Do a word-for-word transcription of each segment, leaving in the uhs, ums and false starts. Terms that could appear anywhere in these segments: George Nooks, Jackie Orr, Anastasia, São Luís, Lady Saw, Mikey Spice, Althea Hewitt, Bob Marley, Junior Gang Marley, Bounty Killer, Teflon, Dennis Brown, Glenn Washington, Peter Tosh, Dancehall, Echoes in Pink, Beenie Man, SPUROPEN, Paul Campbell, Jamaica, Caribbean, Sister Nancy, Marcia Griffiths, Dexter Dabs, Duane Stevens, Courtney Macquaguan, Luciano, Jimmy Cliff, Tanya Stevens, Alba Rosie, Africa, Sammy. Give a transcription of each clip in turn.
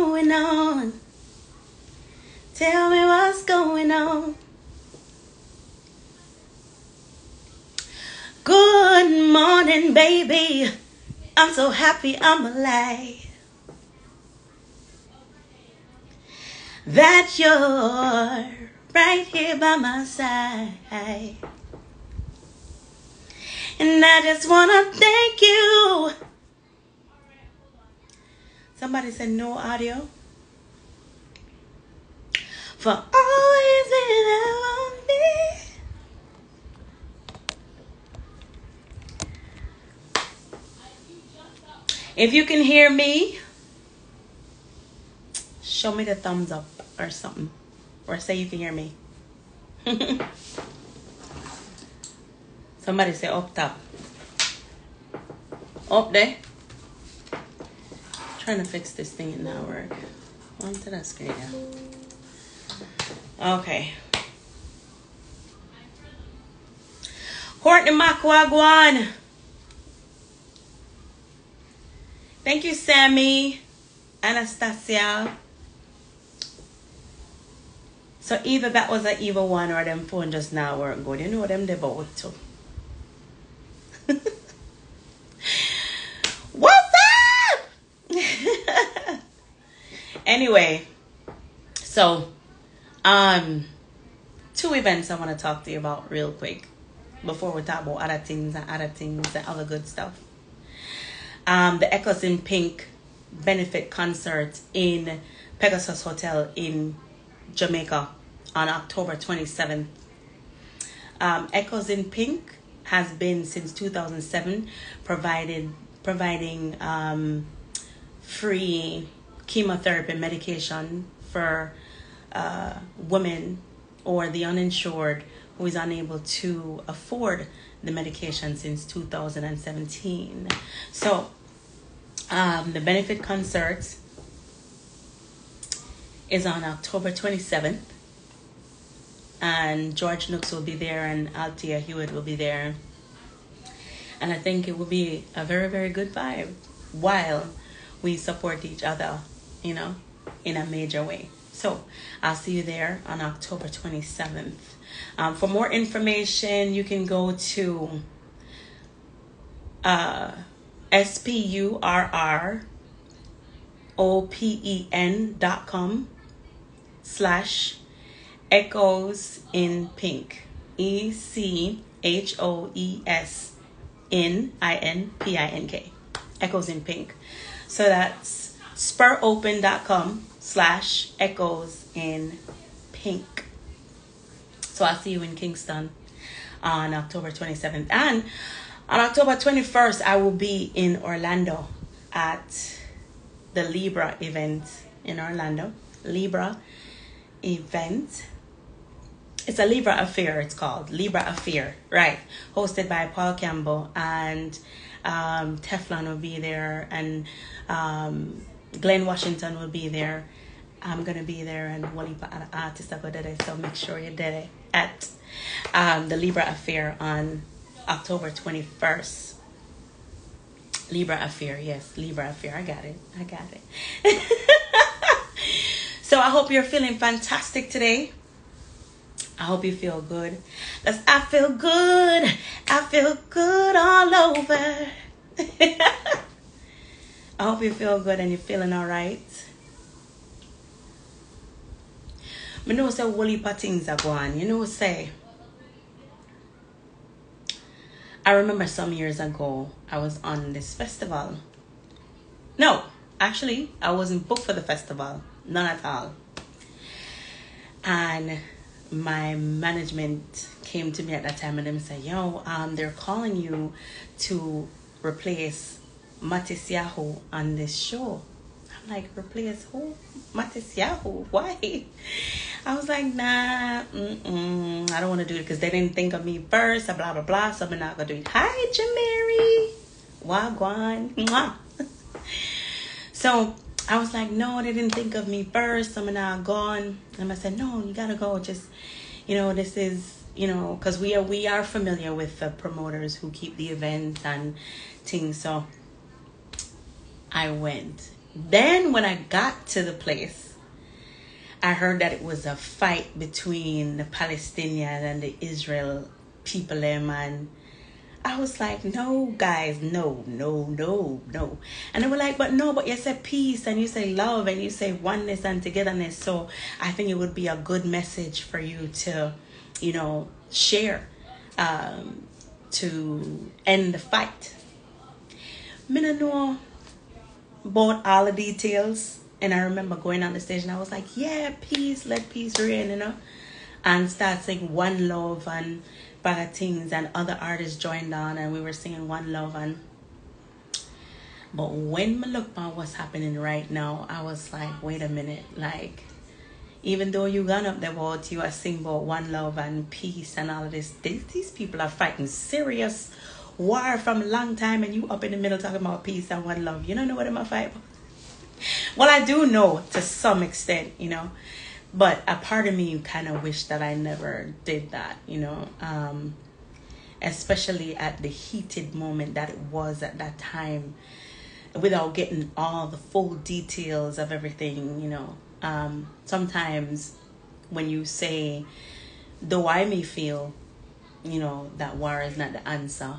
going on? Tell me what's going on. Good morning, baby. I'm so happy I'm alive. That you're right here by my side. And I just want to thank you. Somebody said no audio. For always being on me. If you can hear me, show me the thumbs up or something. Or say you can hear me. Somebody say up top. Up there. Trying to fix this thing, it not work. Onto the screen. Okay. Courtney Macquaguan. Thank you, Sammy. Anastasia. So either that was an evil one or them phone just now weren't good. You know them they both too. What's up? Anyway, so um two events I want to talk to you about real quick before we talk about other things and other things and other good stuff. Um the Echoes in Pink benefit concert in Pegasus Hotel in Jamaica on October twenty-seventh. Um Echoes in Pink has been since two thousand seven provided providing um, free chemotherapy medication for uh, women or the uninsured who is unable to afford the medication since two thousand seventeen. So um, the benefit concert is on October twenty-seventh. And George Nooks will be there, and Althea Hewitt will be there. And I think it will be a very, very good vibe while we support each other, you know, in a major way. So I'll see you there on October twenty-seventh. Um, for more information, you can go to uh, S P U R R O P E N dot com slash Echoes in Pink, E C H O E S N I N P I N K, Echoes in Pink. So that's SPUROPEN dot com slash Echoes in Pink. So I'll see you in Kingston on October twenty-seventh. And on October twenty-first, I will be in Orlando at the Libra event in Orlando. Libra event. It's a Libra Affair, it's called. Libra Affair, right. Hosted by Paul Campbell, and um, Teflon will be there, and um, Glenn Washington will be there. I'm going to be there, and one artist will be there, so make sure you're there at um, the Libra Affair on October twenty-first. Libra Affair, yes, Libra Affair. I got it, I got it. So I hope you're feeling fantastic today. I hope you feel good. Because I feel good. I feel good all over. I hope you feel good and you're feeling all right. I know say woolly things are going. You know say. I remember some years ago I was on this festival. No, actually I wasn't booked for the festival. None at all. And my management came to me at that time and them said, yo, um, they're calling you to replace Matisyahu on this show. I'm like, replace who? Matisyahu? Why? I was like, nah, mm-mm, I don't want to do it because they didn't think of me first, blah, blah, blah, so I'm not going to do it. Hi, Jamari. Wagwan. Mwah. So, I was like, no, they didn't think of me first. Some and I gone. And I said, no, you gotta go. Just, you know, this is, you know, because we are we are familiar with the promoters who keep the events and things. So I went, Then when I got to the place, I heard that it was a fight between the Palestinians and the Israel people, and I was like, no, guys, no, no, no, no. And they were like, but no, but you said peace and you say love and you say oneness and togetherness. So I think it would be a good message for you to, you know, share um, to end the fight. I don't know about all the details. And I remember going on the stage and I was like, yeah, peace, let peace reign, you know. And start saying one love and bag of things, and other artists joined on and we were singing one love. And but when I look at what's happening right now, I was like, wait a minute, like, even though you gone up the boat, you are singing about one love and peace and all of this, these, these people are fighting serious war from a long time, and you up in the middle talking about peace and one love. You don't know what I'm fighting about. Well, I do know to some extent, you know, but a part of me kind of wish that I never did that, you know, um, especially at the heated moment that it was at that time, without getting all the full details of everything, you know. Um, sometimes when you say, though I may feel, you know, that war is not the answer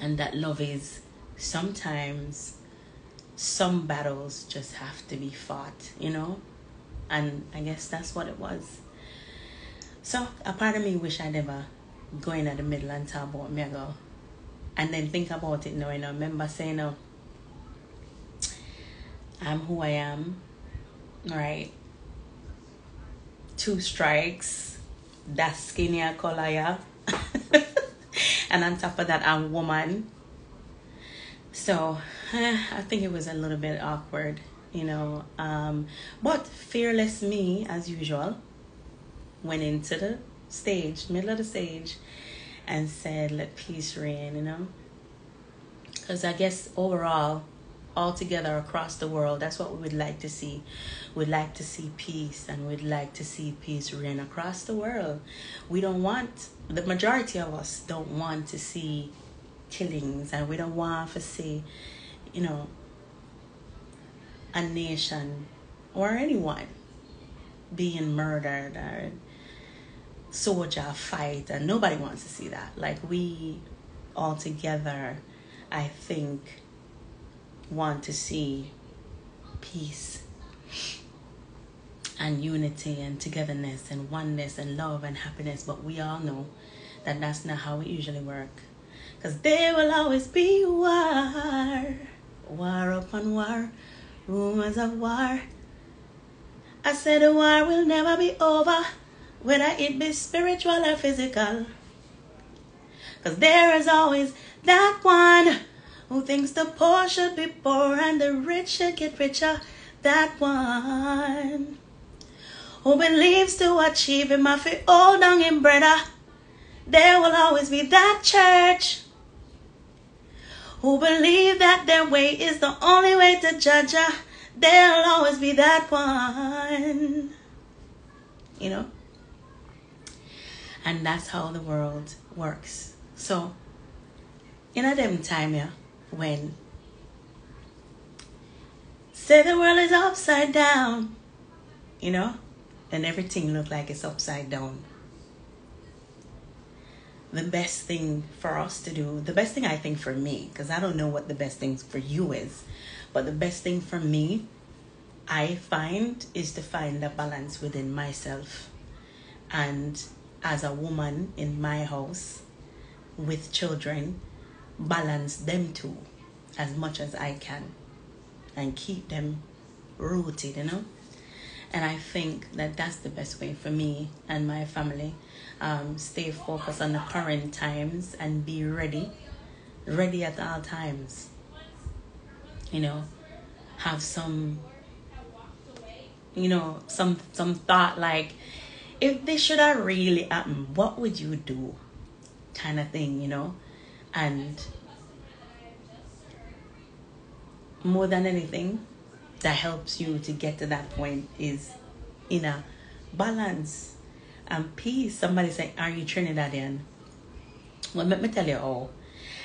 and that love is, sometimes some battles just have to be fought, you know? And I guess that's what it was. So a part of me wish I never go in at the middle and talk about me, girl. And then think about it now, you know. Remember saying, no, I'm who I am, right? Two strikes, that skinnier color, yeah. And on top of that, I'm woman. So eh, I think it was a little bit awkward, you know, um, but fearless me, as usual, went into the stage, middle of the stage, and said, let peace reign, you know, because I guess overall, all together across the world, that's what we would like to see. We'd like to see peace, and we'd like to see peace reign across the world. We don't want, the majority of us don't want to see killings, and we don't want to see, you know, a nation or anyone being murdered or soldier fight, and nobody wants to see that. Like, we all together, I think, want to see peace and unity and togetherness and oneness and love and happiness, but we all know that that's not how it usually works. Because there will always be war, war upon war, rumors of war. I said the war will never be over, whether it be spiritual or physical. Because there is always that one who thinks the poor should be poor and the rich should get richer. That one who believes to achieve him if he hold on him, brother. There will always be that church who believe that their way is the only way to judge her. There'll always be that one. You know? And that's how the world works. So, in a them time here, yeah, when say the world is upside down, you know? And everything look like it's upside down. The best thing for us to do, the best thing I think for me, because I don't know what the best thing for you is, but the best thing for me, I find, is to find a balance within myself. And as a woman in my house with children, balance them too as much as I can and keep them rooted, you know? And I think that that's the best way for me and my family. Um, stay focused on the current times and be ready, ready at all times. You know, have some, you know, some some thought like, if this should have really happened, what would you do? Kind of thing, you know. And more than anything, that helps you to get to that point is in a balance and peace. Somebody say, are you Trinidadian? Well, let me tell you all.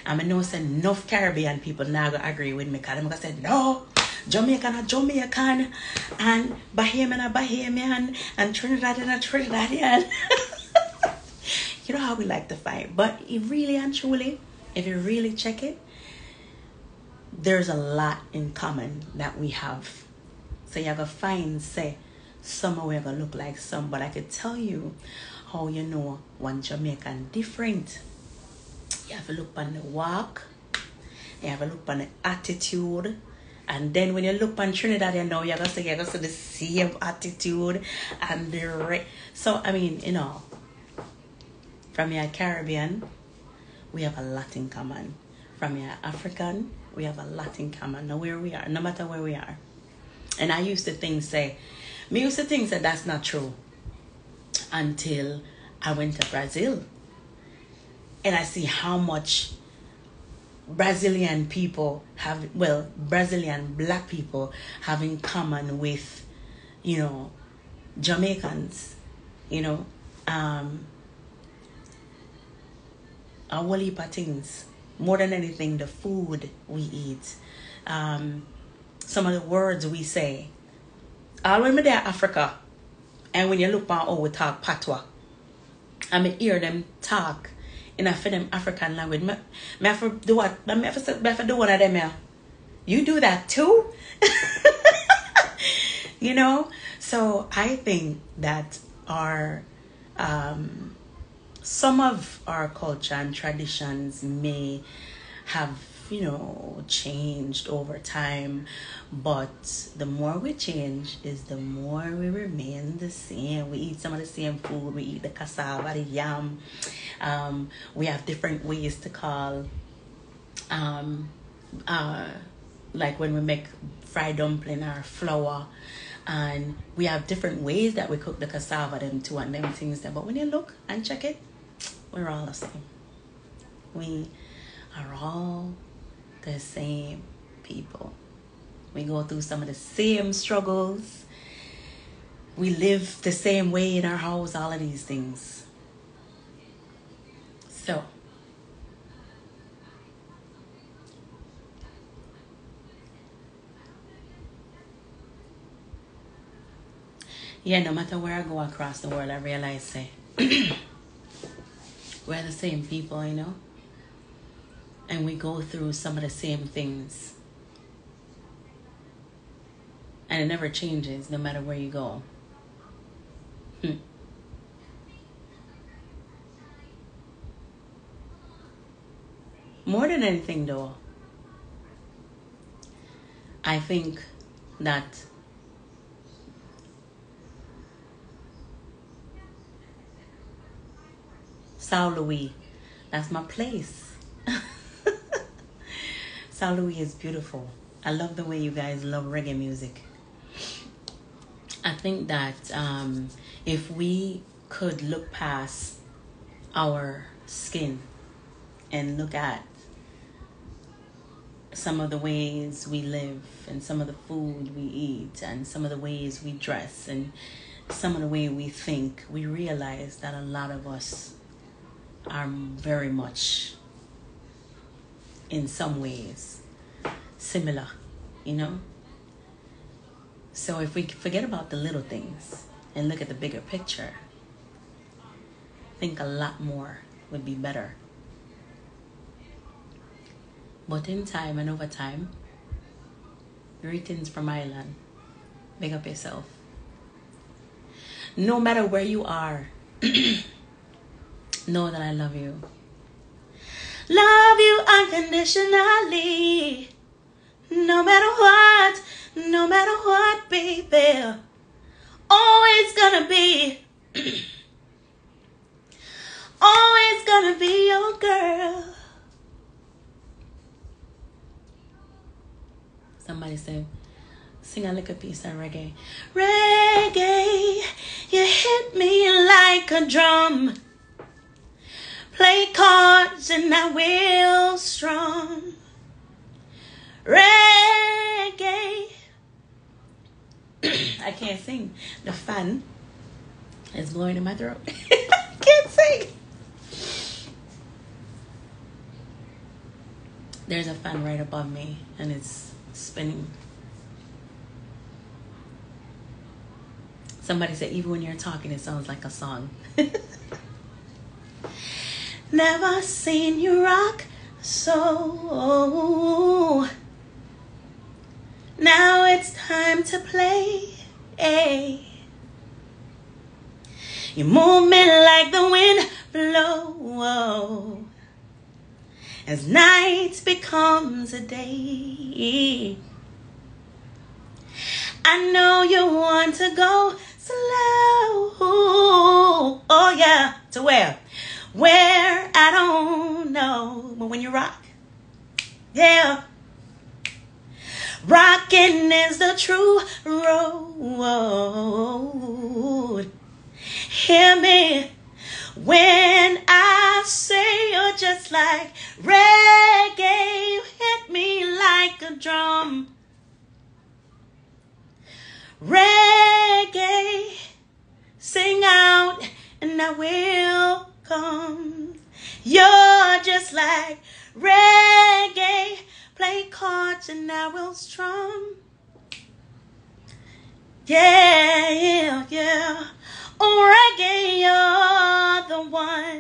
I know enough Caribbean people now agree with me, because I'm going to say, no, Jamaican a Jamaican, and Bahamian a Bahamian, and Trinidadian a Trinidadian. You know how we like to fight, but it really and truly, if you really check it, there's a lot in common that we have. So you're gonna find, say, some are gonna look like some, but I could tell you how you know one Jamaican different. You have a look on the walk, you have a look on the attitude, and then when you look on Trinidad, you know, you're gonna say, you're gonna say the same attitude and the re- so I mean, you know, from your Caribbean, we have a lot in common. From your African, we have a lot in common. No where we are, no matter where we are. And I used to think, say, me used to think that that's not true until I went to Brazil. And I see how much Brazilian people have, well, Brazilian black people have in common with, you know, Jamaicans, you know, um, a whole heap of things. More than anything, the food we eat, um, some of the words we say. I remember there Africa, and when you look back, oh, we talk patois. I mean, hear them talk in a for them African language. Me, me for do what? Me for, me for do one of them. Me. You do that too, you know. So I think that our um, some of our culture and traditions may have, you know, changed over time, but the more we change is the more we remain the same. We eat some of the same food. We eat the cassava, the yam. Um, we have different ways to call, um, uh, like when we make fried dumpling or flour, and we have different ways that we cook the cassava, them too, and them things there. But when you look and check it, we're all the same. We are all the same people. We go through some of the same struggles. We live the same way in our house, all of these things. So, yeah, no matter where I go across the world, I realize, hey, we're the same people, you know? And we go through some of the same things. And it never changes, no matter where you go. Hmm. More than anything, though, I think that São Luís, that's my place. São Luís is beautiful. I love the way you guys love reggae music. I think that um, if we could look past our skin and look at some of the ways we live and some of the food we eat and some of the ways we dress and some of the way we think, we realize that a lot of us are very much, in some ways, similar, you know? So if we forget about the little things and look at the bigger picture, I think a lot more would be better. But in time and over time, greetings from Ireland. Big up yourself. No matter where you are, know that I love you. Love you unconditionally, no matter what, no matter what, baby, always gonna be, always gonna be your girl. Somebody said, sing a little piece of reggae. Reggae, you hit me like a drum. Play cards and I will strum. Reggae. I can't sing. The fan is blowing in my throat. I can't sing. There's a fan right above me and it's spinning. Somebody said, even when you're talking, it sounds like a song. Never seen you rock so. Now it's time to play. You move me like the wind blow. As night becomes a day. I know you want to go slow. Oh yeah, to where? Where I don't know, but when you rock, yeah, rocking is the true road. Hear me when I say you're just like reggae. You hit me like a drum. Reggae, sing out, and I will come. You're just like reggae. Play chords, and I will strum. Yeah, yeah, yeah. Oh, reggae, you're the one.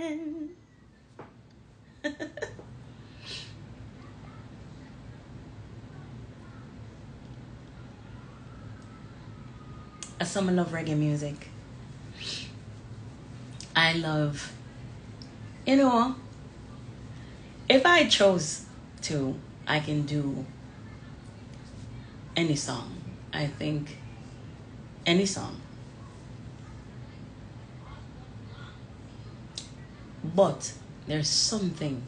Someone love reggae music. I love, you know, if I chose to, I can do any song. I think any song. But there's something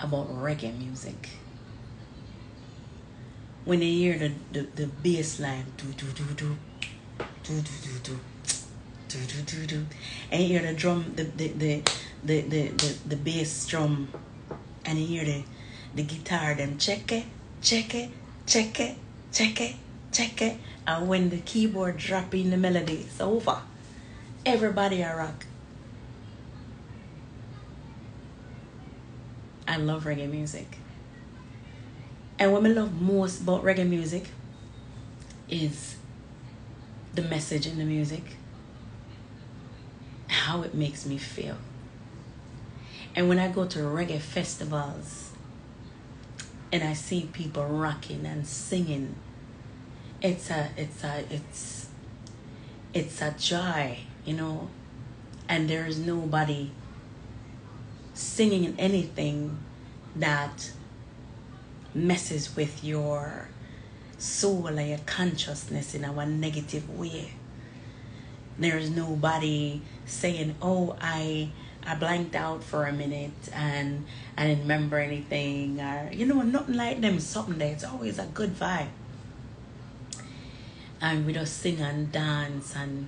about reggae music. When they hear the, the, the bass line, do do do do, do do do do, do do do do, and you hear the drum, the the the the the, the, the bass drum, and you hear the the guitar, them check it, check it, check it, check it, check it, and when the keyboard drop in the melody, it's over. Everybody a rock. I love reggae music. And what I love most about reggae music is the message in the music, how it makes me feel. And when I go to reggae festivals and I see people rocking and singing, it's a it's a it's it's a joy, you know. And there is nobody singing anything that messes with your soul and your consciousness in a negative way. There is nobody saying, oh, I I blanked out for a minute and I didn't remember anything, or you know, nothing like them. Something there, it's always a good vibe. And we just sing and dance and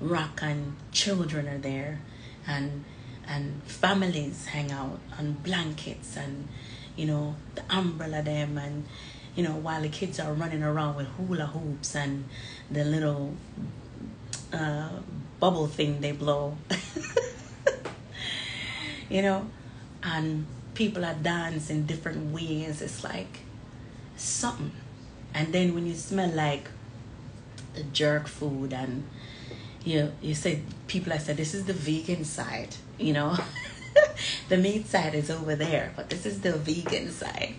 rock, and children are there, and and families hang out on blankets, and you know, the umbrella them, and you know, while the kids are running around with hula hoops and the little uh, bubble thing they blow. You know, and people are dancing different ways. It's like something. And then when you smell like the jerk food, and you you say, people I said, this is the vegan side, you know. The meat side is over there, but this is the vegan side.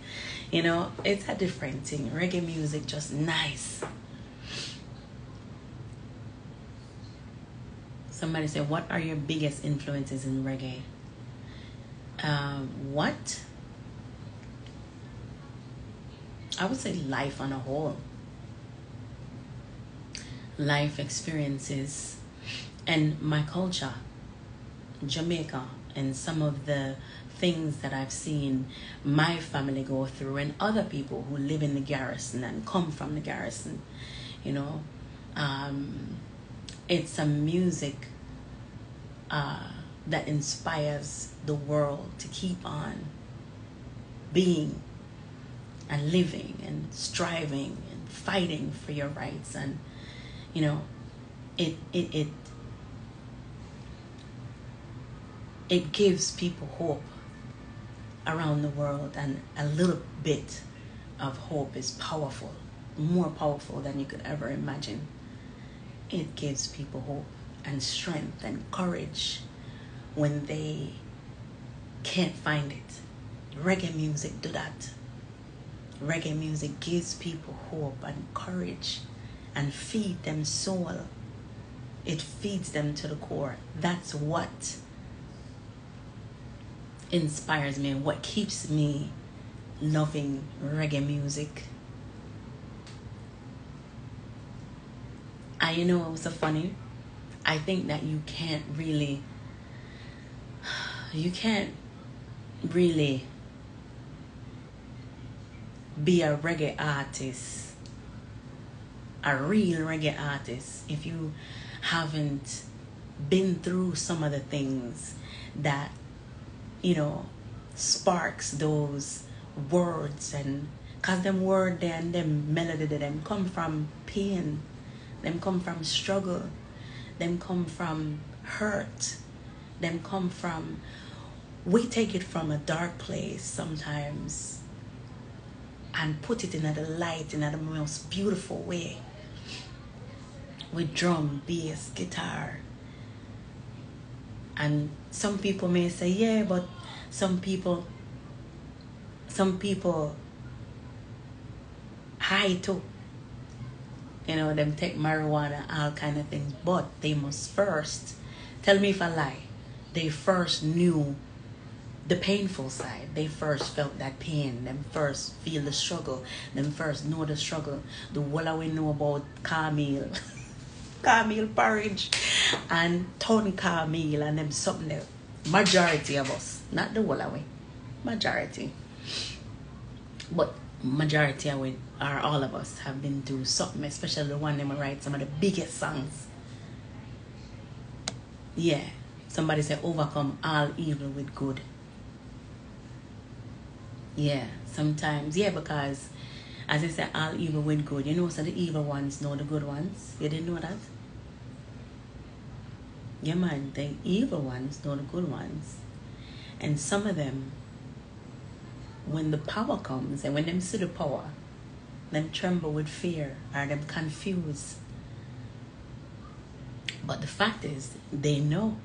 You know, it's a different thing. Reggae music, just nice. Somebody said, what are your biggest influences in reggae? Um, what? I would say life on a whole. Life experiences and my culture, Jamaica. And some of the things that I've seen my family go through, and other people who live in the garrison and come from the garrison, you know, um, it's a music uh, that inspires the world to keep on being and living and striving and fighting for your rights. And, you know, it, it, it, It gives people hope around the world, and a little bit of hope is powerful. more powerful than you could ever imagine. It gives people hope and strength and courage when they can't find it. Reggae music do that. Reggae music gives people hope and courage and feed them soul. It feeds them to the core. That's what inspires me, what keeps me loving reggae music. I, you know what was so funny? I think that you can't really, you can't really be a reggae artist, a real reggae artist, if you haven't been through some of the things that, you know, sparks those words. And because them word and them melody, them come from pain, them come from struggle, them come from hurt, them come from, we take it from a dark place sometimes and put it in a light, in a most beautiful way, with drum, bass, guitar. And some people may say, yeah, but some people, some people high too. You know, them take marijuana, all kind of things. But they must first, tell me if I lie, they first knew the painful side. They first felt that pain. Them first feel the struggle. Them first know the struggle. The whole we know about Carmel, Carmel porridge and Town Carmel and them something there. Majority of us, not the whole way, majority. But majority of it are all of us have been through something, especially the one that write some of the biggest songs. Yeah, somebody say overcome all evil with good. Yeah, sometimes, yeah, because as I said, all evil with good. You know, so the evil ones know the good ones. You didn't know that? Yeah, man, the evil ones know the good ones. And some of them, when the power comes and when them see the power, them tremble with fear or them confused. But the fact is, they know.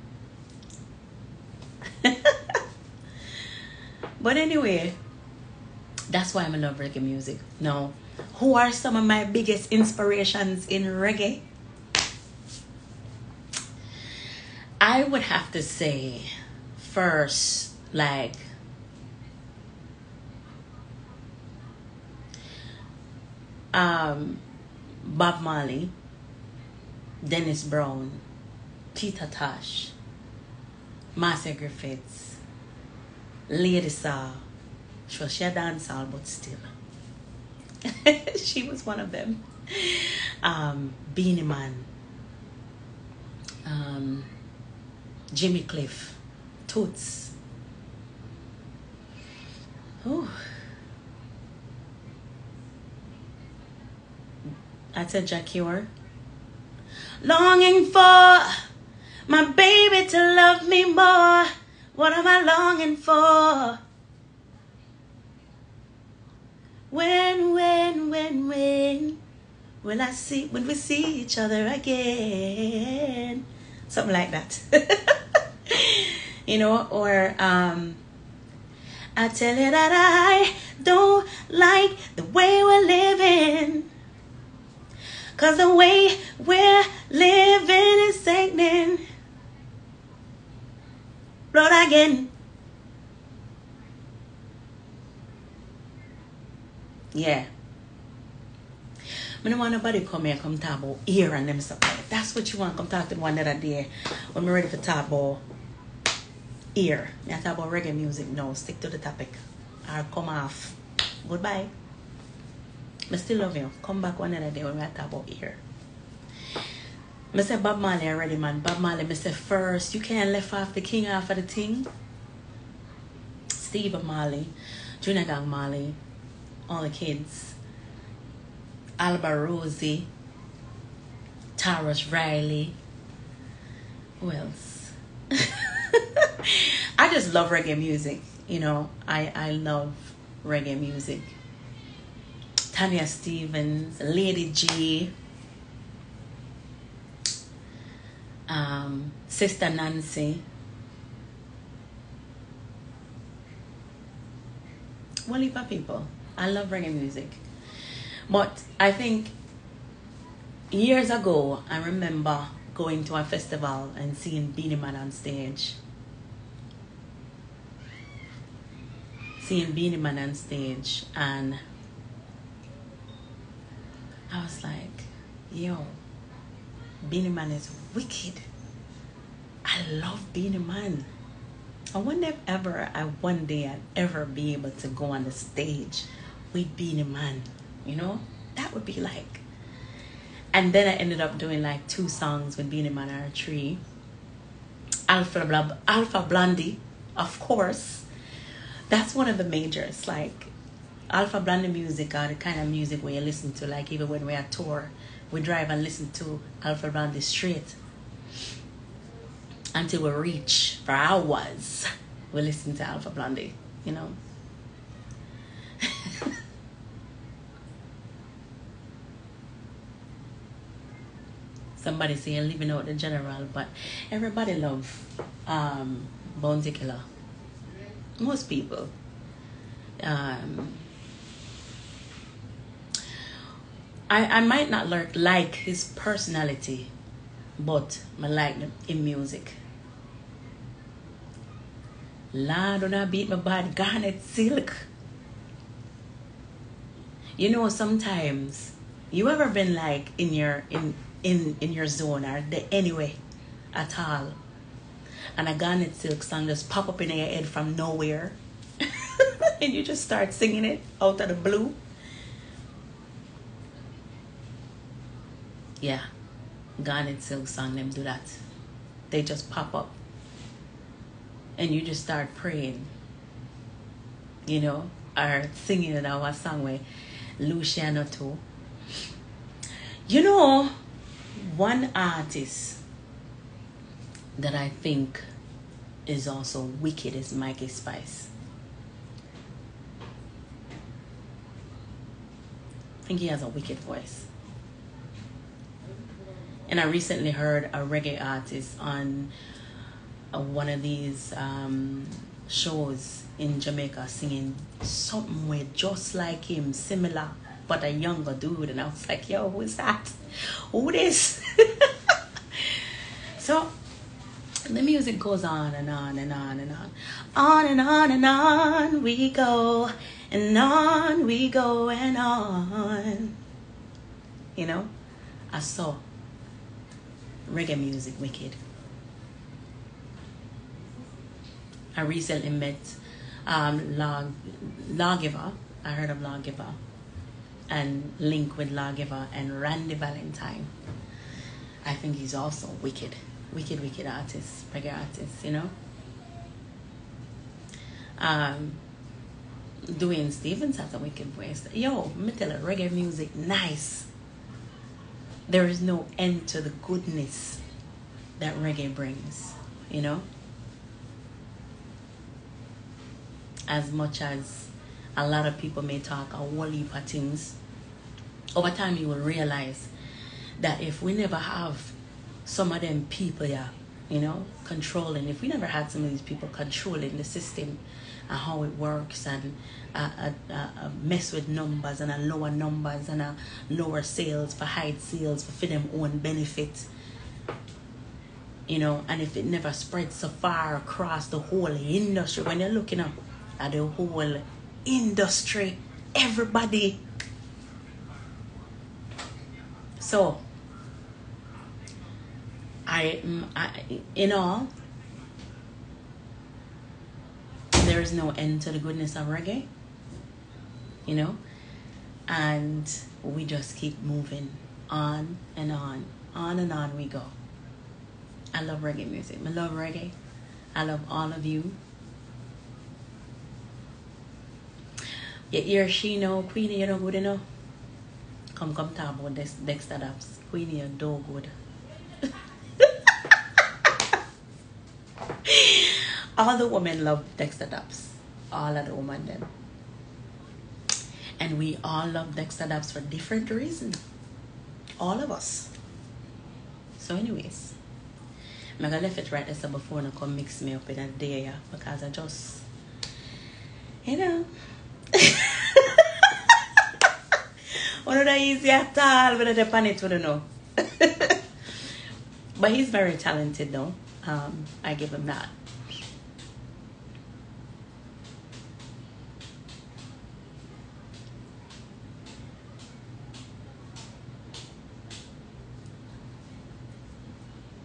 But anyway, that's why I love reggae music. Now, who are some of my biggest inspirations in reggae? I would have to say, first, like, Um, Bob Marley, Dennis Brown, Peter Tosh, Marcia Griffiths, Lady Saw. Sure, she had dancehall, but still, she was one of them. Um, Beenie Man, um, Jimmy Cliff, Toots. Oh. I said Jackie Orr. Longing for my baby to love me more. What am I longing for? When, when, when, when will I see, when we see each other again? Something like that. You know, or um, I tell you that I don't like the way we're living, 'cause the way we're living is sickening. Lord, again. Yeah. I don't want nobody come here come talk about ear and them stuff. That's what you want. Come talk to one that I did when we're ready for talk about ear. I talk about reggae music. No, stick to the topic. I'll come off. Goodbye. I still love you. Come back one other day when we talk about here. I said Bob Marley already, man. Bob Marley, I said first, you can't left off the king off of the thing. Steve Marley, Junior Gang Marley, all the kids. Alba Rosie, Taurus Riley. Who else? I just love reggae music. You know, I, I love reggae music. Tanya Stevens, Lady G, um, Sister Nancy. Walipa people. I love reggae music. But I think years ago, I remember going to a festival and seeing Beenie Man on stage. Seeing Beenie Man on stage, and I was like, yo, Beenie Man is wicked. I love Beenie Man. I wonder if ever, I one day I'd ever be able to go on the stage with Beenie Man, you know? That would be like. And then I ended up doing like two songs with Beenie Man or a tree. Alpha, Bl- Alpha Blondie, of course. That's one of the majors. Like, Alpha Blondie music are the kind of music where you listen to, like, even when we're on tour, we drive and listen to Alpha Blondie straight until we reach for hours. We listen to Alpha Blondie, you know. Somebody say you're leaving out the general, but everybody love um, Bounty Killer. Most people. Um, I, I might not like, like his personality, but I like him in music. Lord, when I beat my bad Garnet Silk. You know, sometimes you ever been like in your in in in your zone or the anyway at all, and a Garnet Silk song just pop up in your head from nowhere and you just start singing it out of the blue. Yeah, Garnet Silk song, them do that. They just pop up and you just start praying, you know, or singing in our song with Luciano too. You know, one artist that I think is also wicked is Mikey Spice. I think he has a wicked voice. And I recently heard a reggae artist on one of these um, shows in Jamaica singing something weird, just like him, similar, but a younger dude. And I was like, yo, who's that? Who this? So the music goes on and on and on and on. On and on and on we go. And on we go and on. You know, I saw reggae music wicked. I recently met um, Log, Lawgiver. I heard of Lawgiver and link with Lawgiver and Randy Valentine. I think he's also wicked, wicked, wicked artist, reggae artist, you know. Um, Duane Stevens has a wicked voice. Yo, me tell you, reggae music, nice. There is no end to the goodness that reggae brings, you know? As much as a lot of people may talk a whole heap of things, over time you will realize that if we never have some of them people, yeah, you know, controlling, if we never had some of these people controlling the system and how it works, and a, a, a mess with numbers and a lower numbers and a lower sales for hide sales for, for them own benefit, you know, and if it never spreads so far across the whole industry, when you're looking up at the whole industry, everybody. So I, I in all, there is no end to the goodness of reggae, you know, and we just keep moving on and on, on and on we go. I love reggae music. I love reggae. I love all of you. You hear she know, Queenie, you know good enough. Come, come talk about this Dexter Dabs. Queenie, you do good. All the women love Dexter Dabs. All of the women then. And we all love Dexter Dabs for different reasons. All of us. So anyways, I'm gonna left it right there so before I come mix me up in a day, yeah, because I just, you know. One of the easy at all, but the panic wouldn't know. But he's very talented though. Um, I give him that.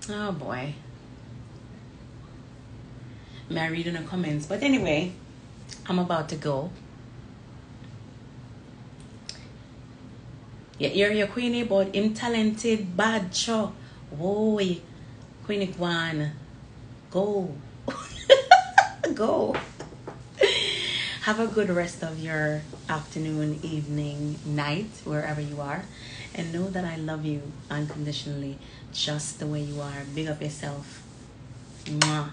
Oh boy. May I read in the comments? But anyway, I'm about to go. Yeah, you're your queenie, but him talented, bad show. Whoa, Queenie Kwan, go. Go. Have a good rest of your afternoon, evening, night, wherever you are. And know that I love you unconditionally, just the way you are. Big up yourself. Mwah.